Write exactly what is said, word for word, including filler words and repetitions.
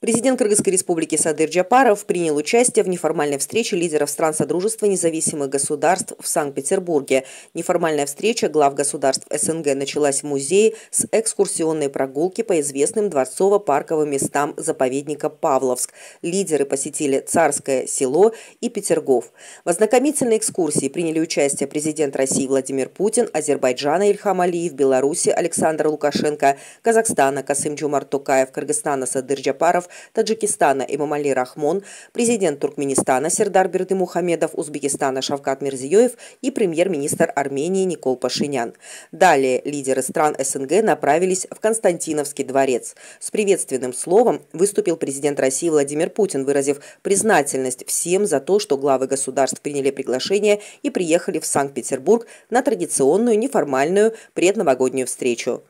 Президент Кыргызской республики Садыр Джапаров принял участие в неформальной встрече лидеров стран Содружества независимых государств в Санкт-Петербурге. Неформальная встреча глав государств эс эн гэ началась в музее с экскурсионной прогулки по известным дворцово-парковым местам заповедника Павловск. Лидеры посетили Царское село и Петергоф. В ознакомительной экскурсии приняли участие президент России Владимир Путин, Азербайджана Ильхам Алиев, Беларуси Александр Лукашенко, Казахстана Касым-Жомарт Токаев, Кыргызстана Садыр Джапаров, Таджикистана Эмомали Рахмон, президент Туркменистана Сердар Бердымухамедов, Узбекистана Шавкат Мирзиёев и премьер-министр Армении Никол Пашинян. Далее лидеры стран эс эн гэ направились в Константиновский дворец. С приветственным словом выступил президент России Владимир Путин, выразив признательность всем за то, что главы государств приняли приглашение и приехали в Санкт-Петербург на традиционную неформальную предновогоднюю встречу.